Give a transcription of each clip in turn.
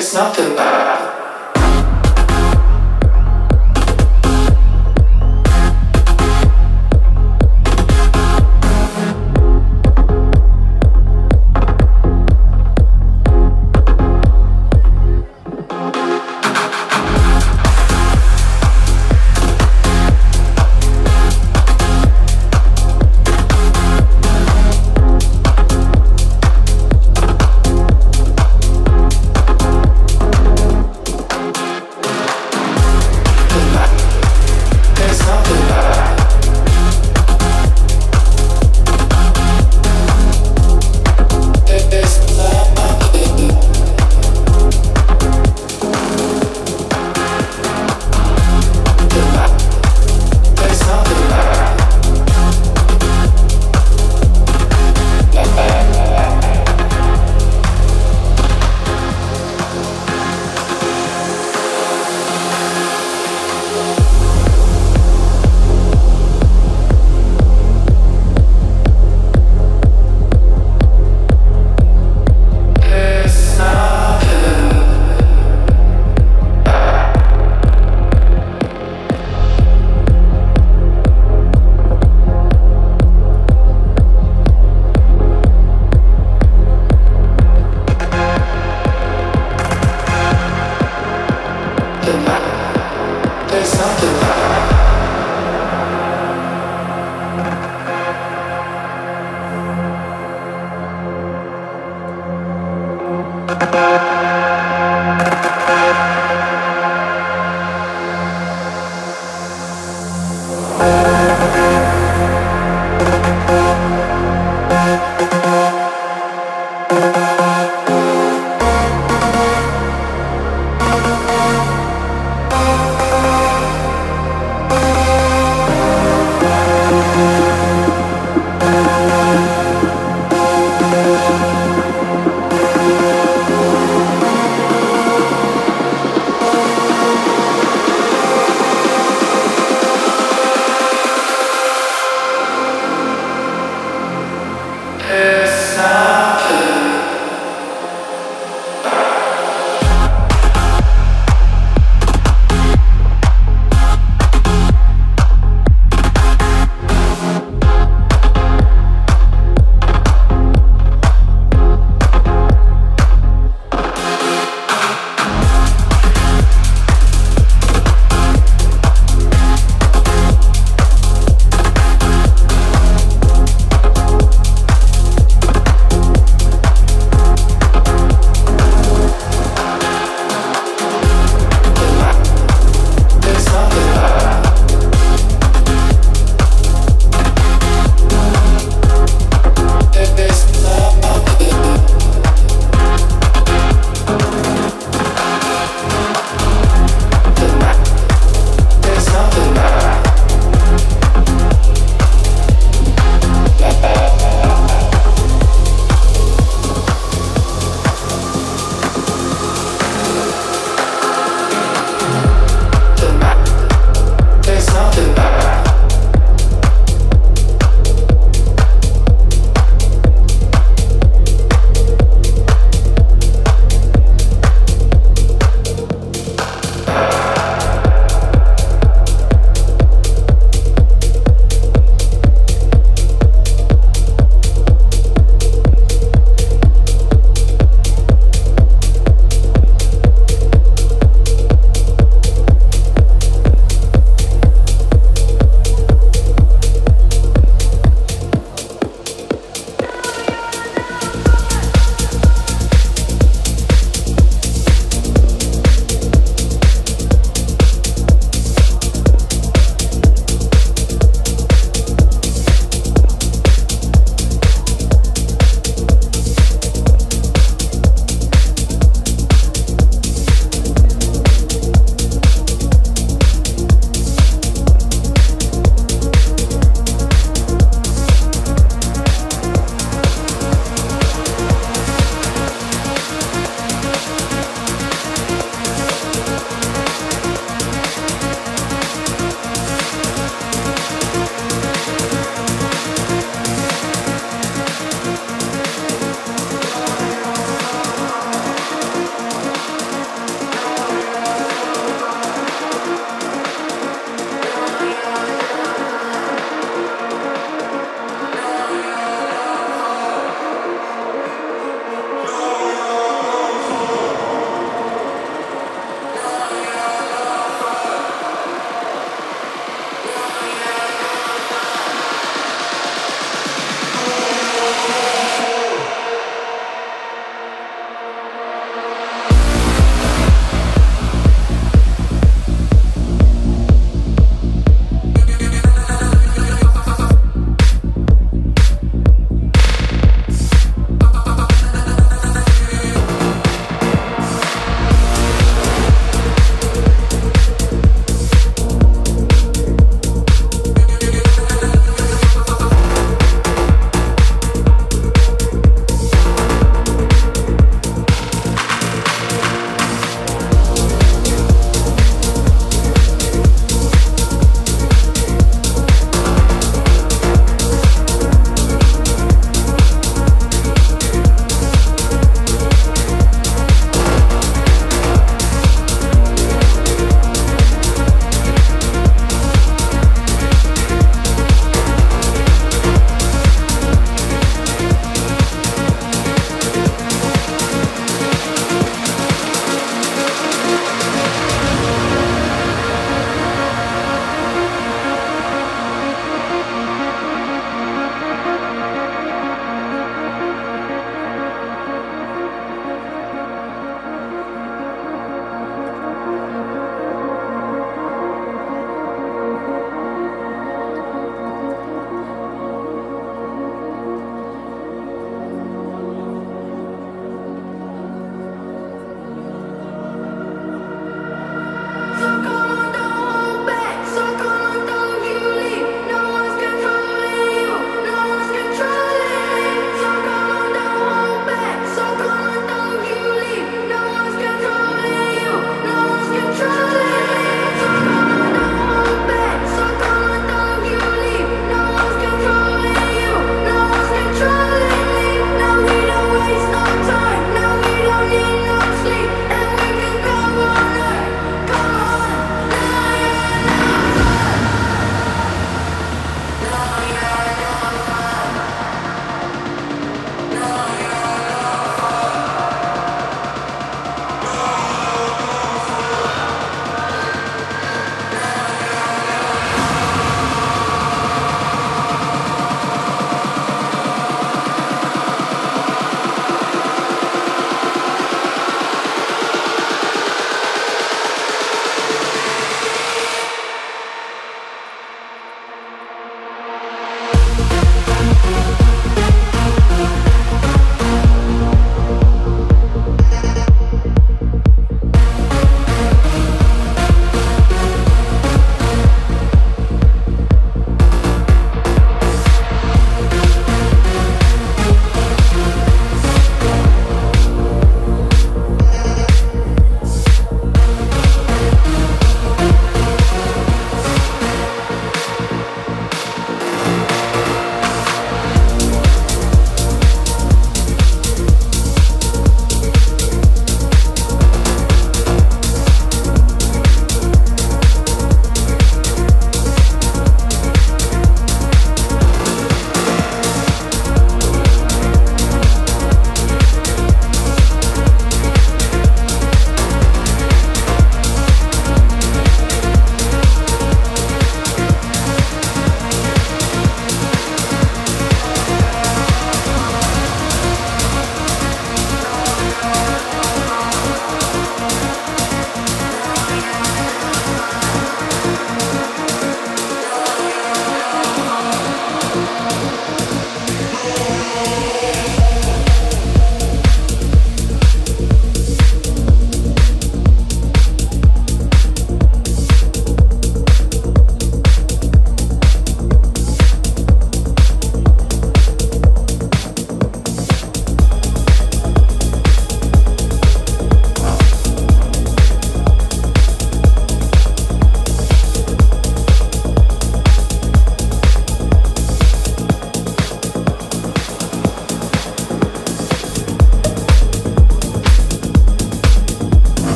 there's nothing.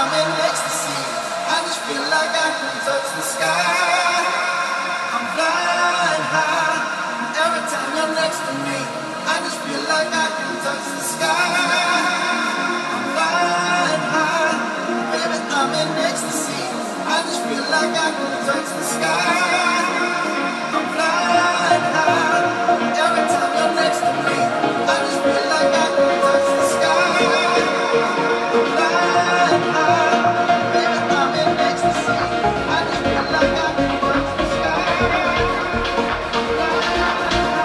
I'm in ecstasy, I just feel like I can touch the sky. I'm flying high, and every time you're next to me, I just feel like I can touch the sky. I'm flying high, baby, I'm in ecstasy, I just feel like I can touch the sky. I'm flying high, every time you're next to me, I just feel like I can touch the sky. I'm flying high, baby, I'm in ecstasy, I just feel like I can touch the sky. I'm flying high.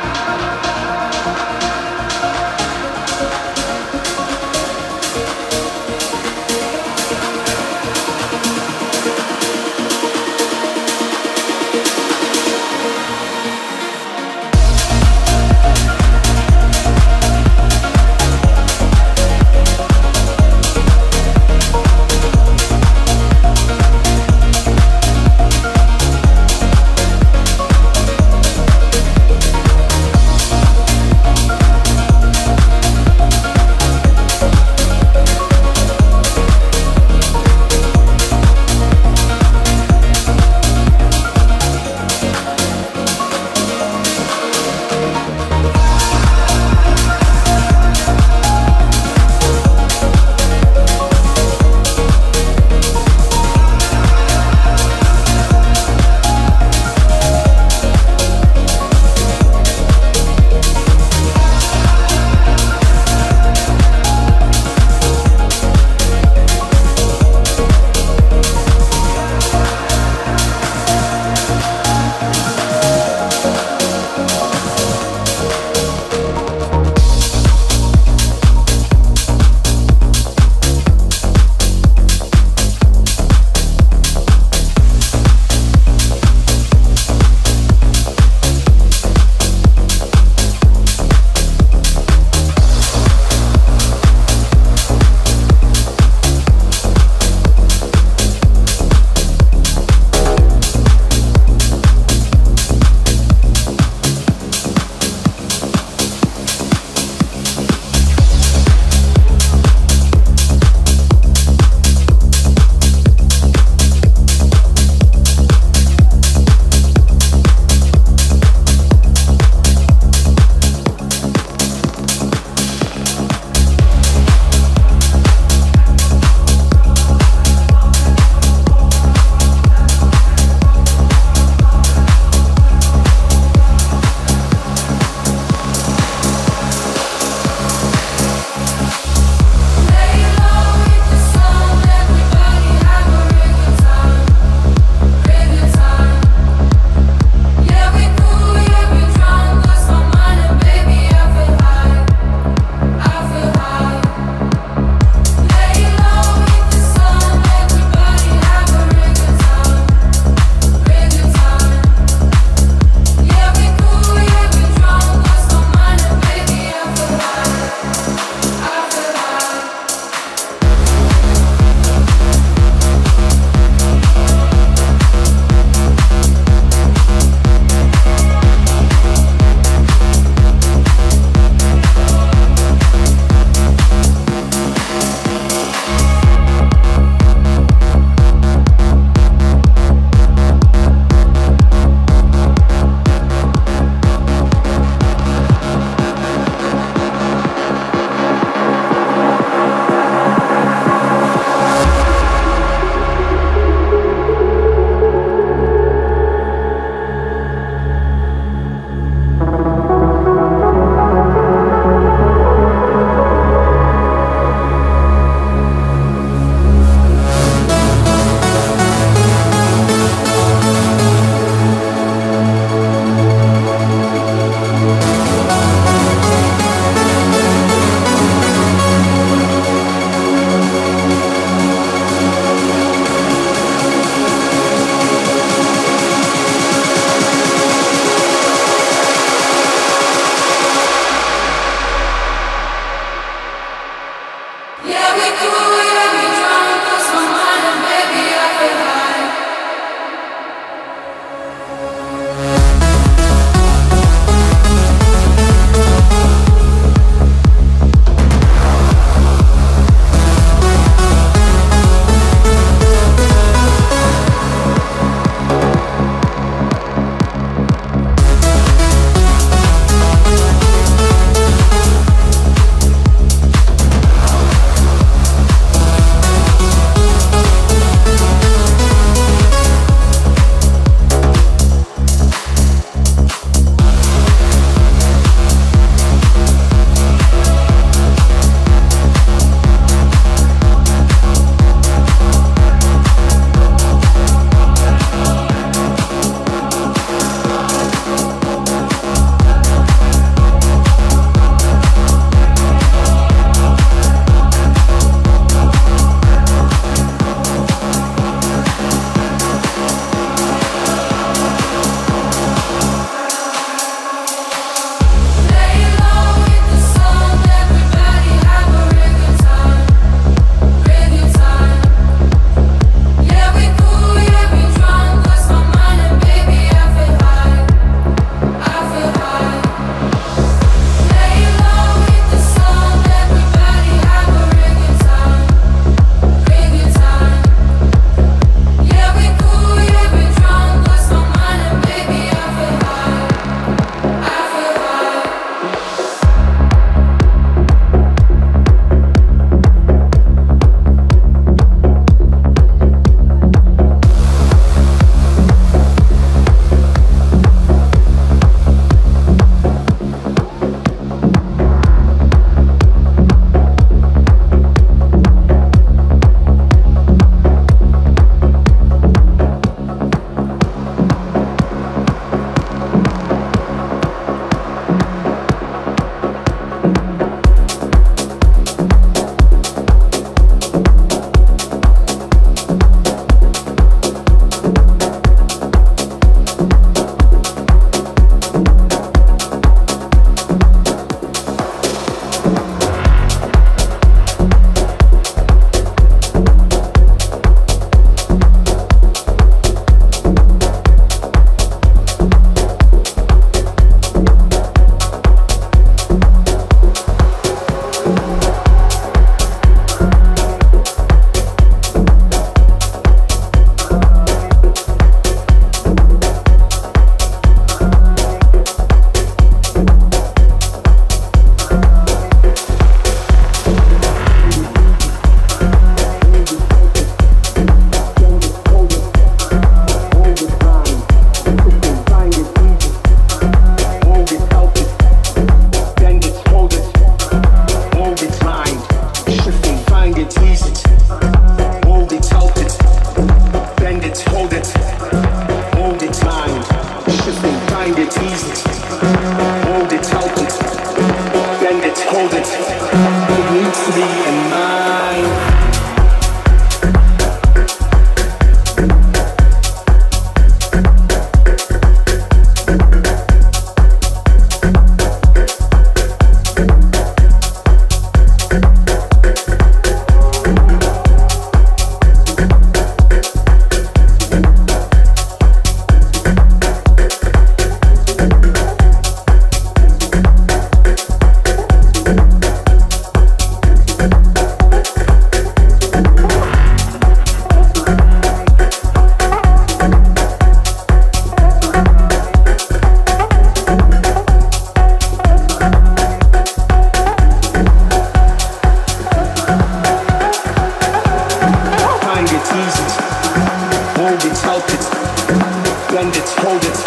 blend it, hold its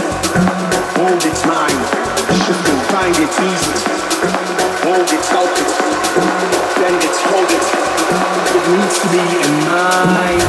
mind, shift and find it easy, hold it, help it, blend it, hold it needs to be in mind.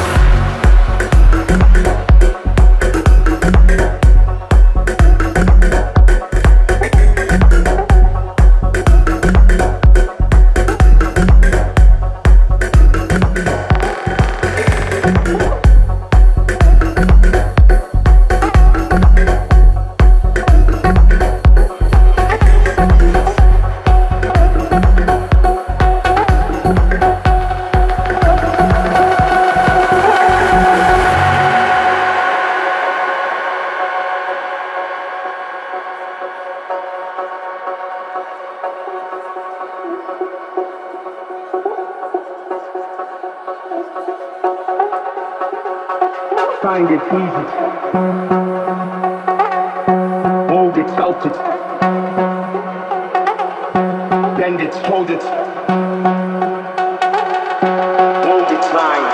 Find it, easy. Hold it, felt it. Bend it, hold it. Hold its mind,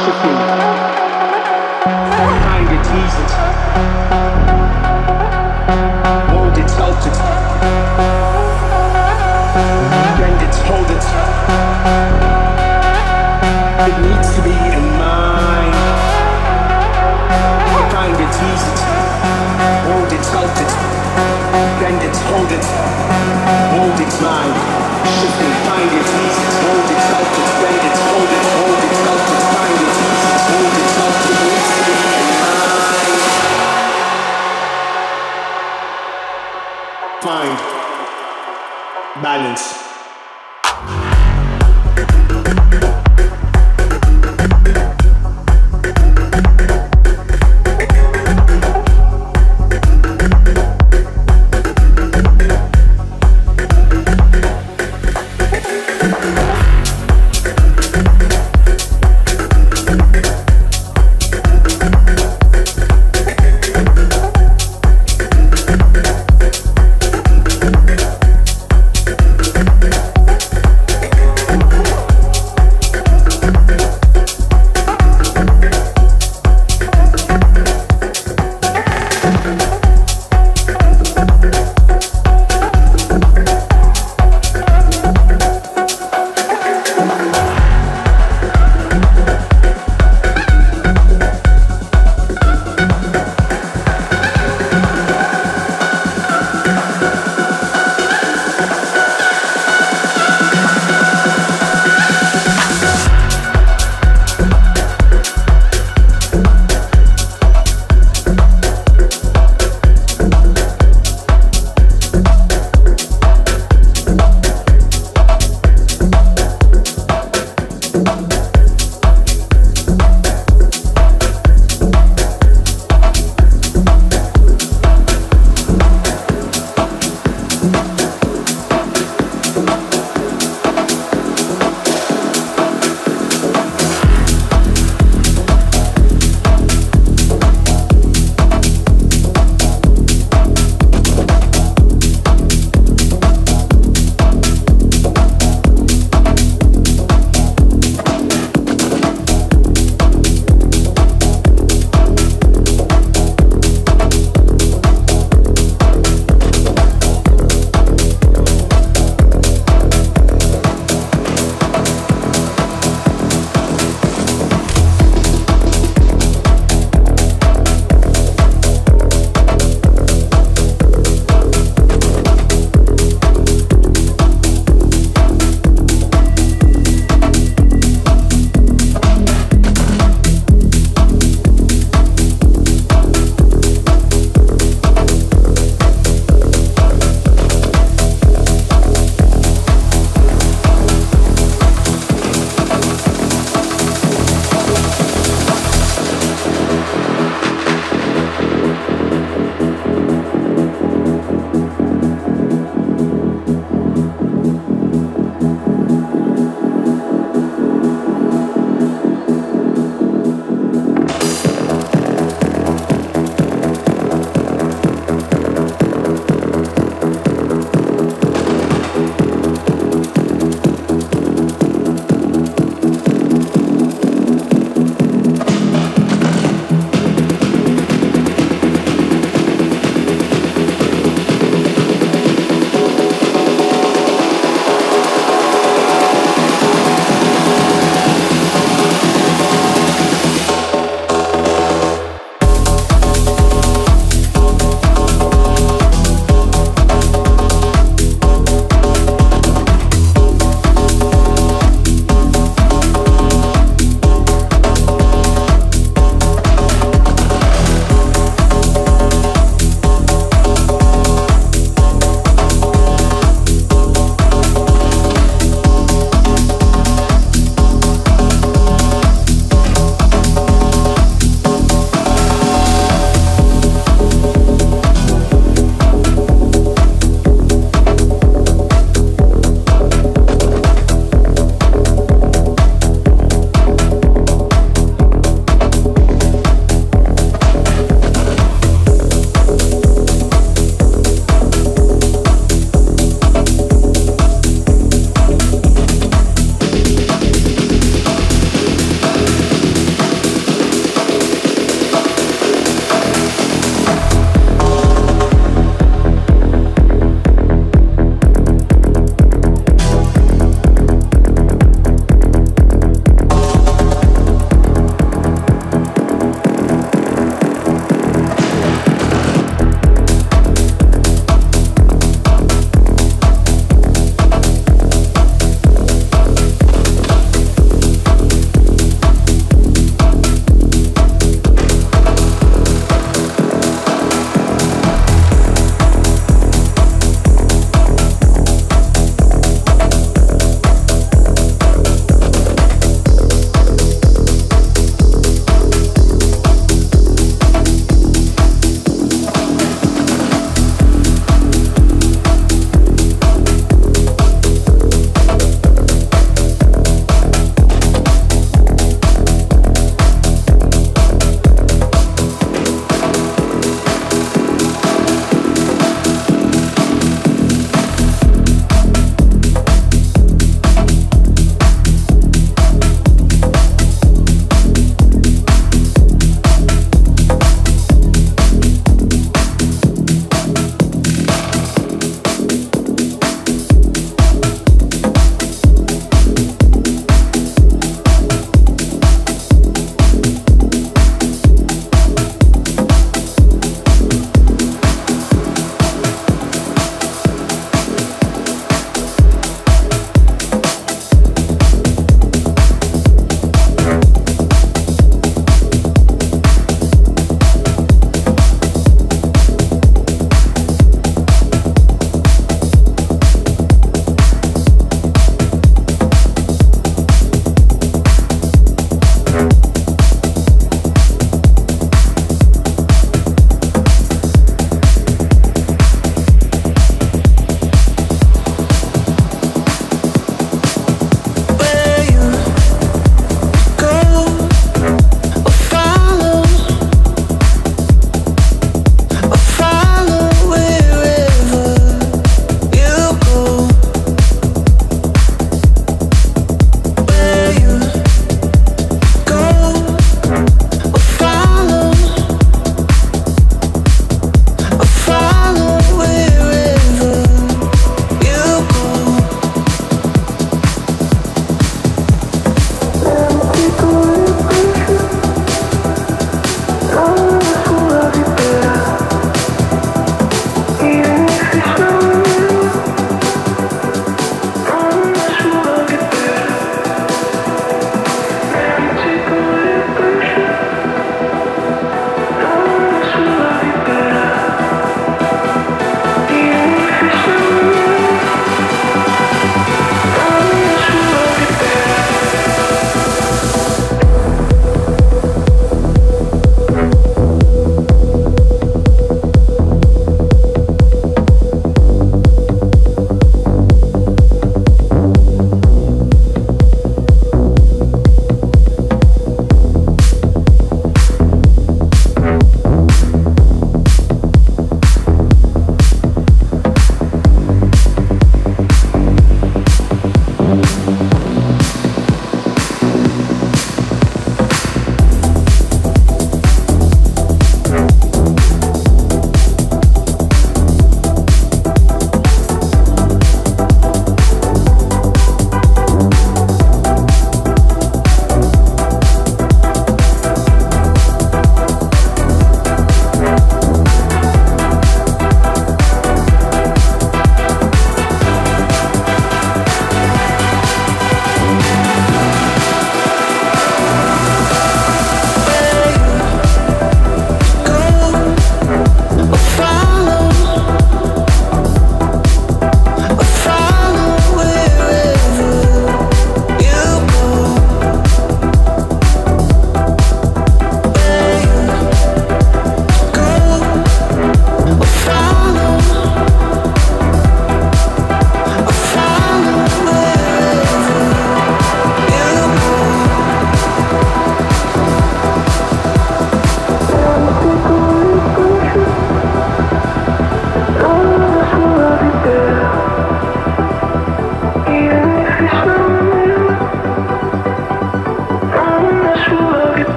shifting. Find it, easy. Hold it, felt it. Bend it, hold it. It needs to be in mind. Find it, ease it, hold it, salt it, bend it, hold it, mind, shift it, find it, ease it, hold it, salt it, bend it, hold it, salt it, find it, ease it, hold it, salt it, needs to be in mind. Find balance.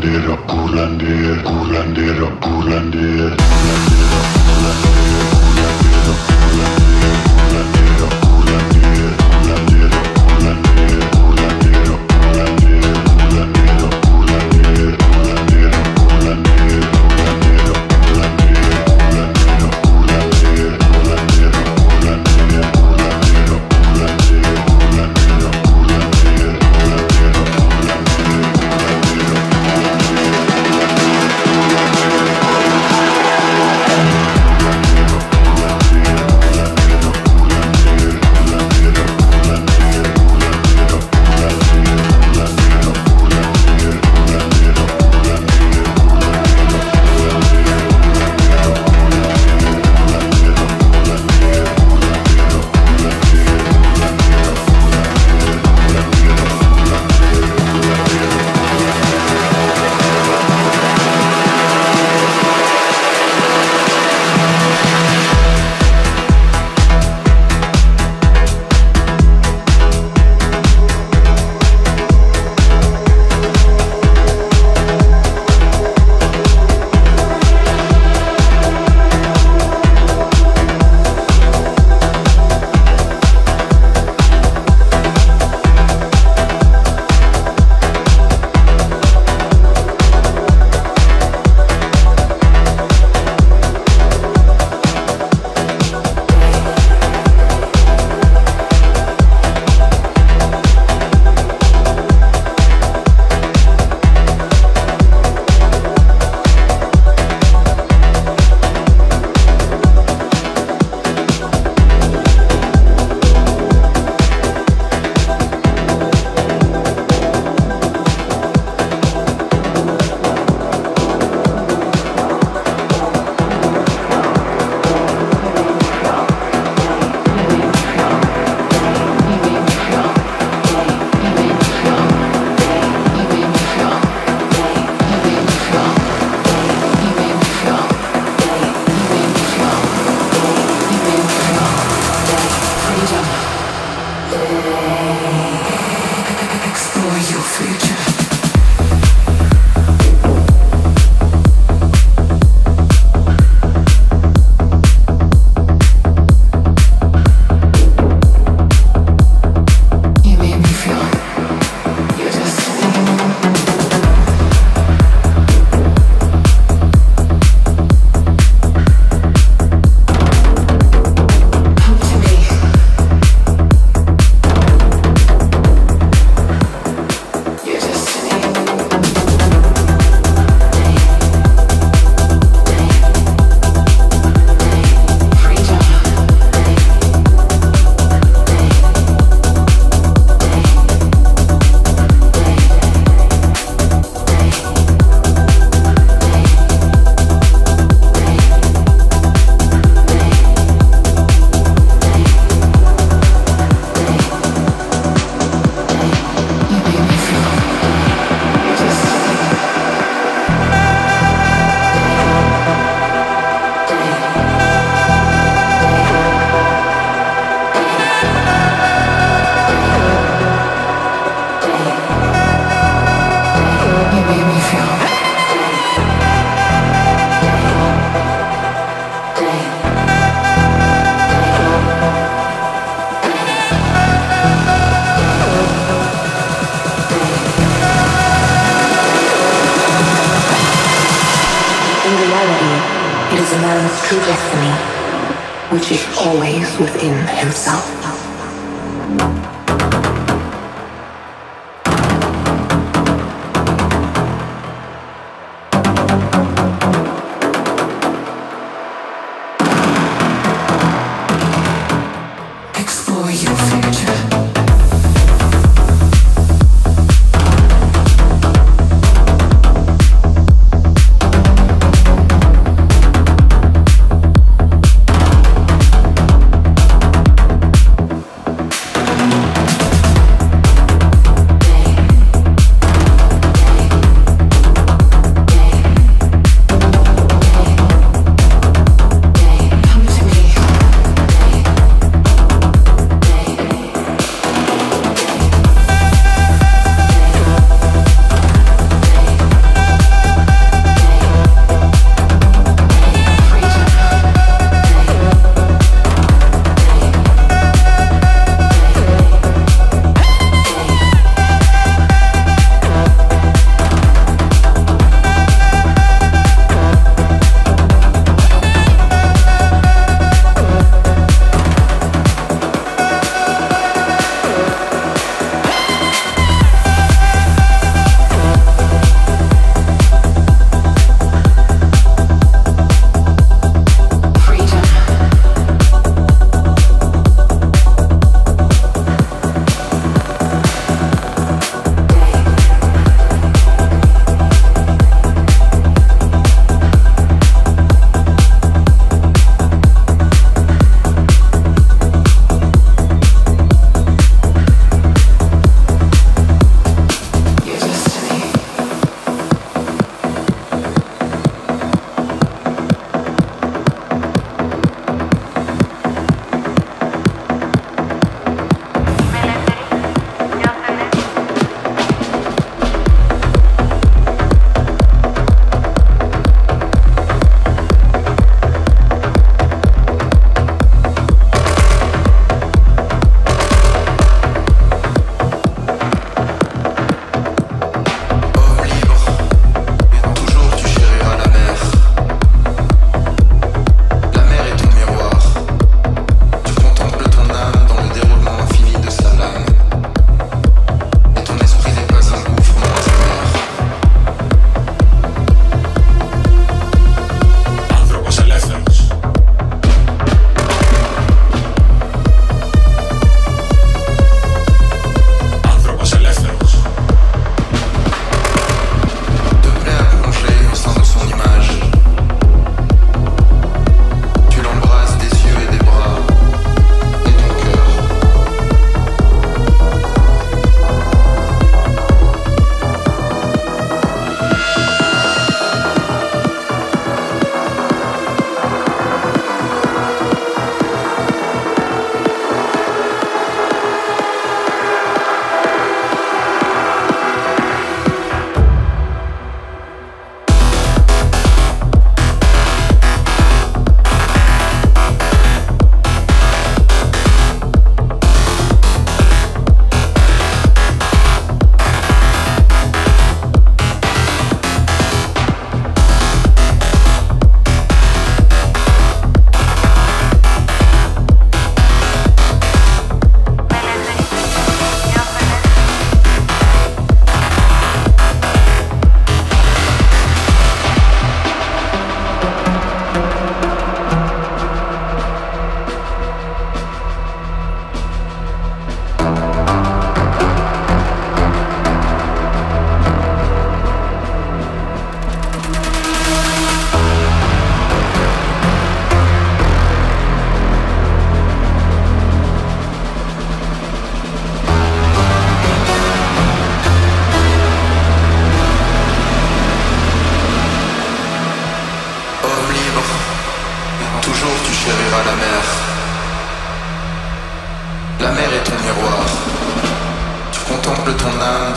curandero, curandero, curandero, curandero, curandero, curandero, curandero,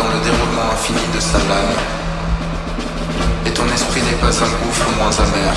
dans le déroulement infini de sa lame, et ton esprit n'est pas un gouffre moins amer.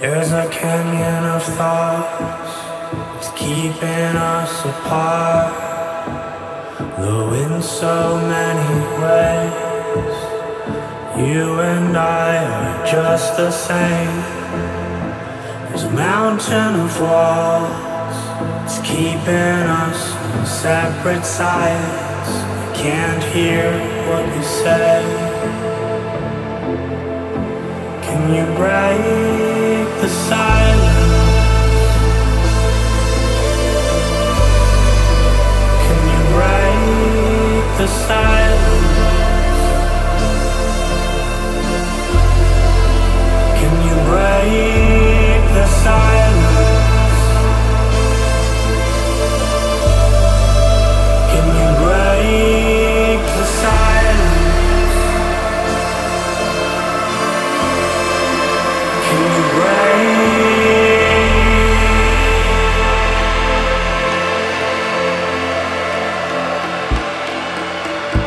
There's a canyon of thoughts, it's keeping us apart. Though in so many ways, you and I are just the same. There's a mountain of walls, it's keeping us on separate sides. I can't hear what you say. Can you break the silence? Can you break the silence? Can you break the silence? Can you break the silence? Can you break?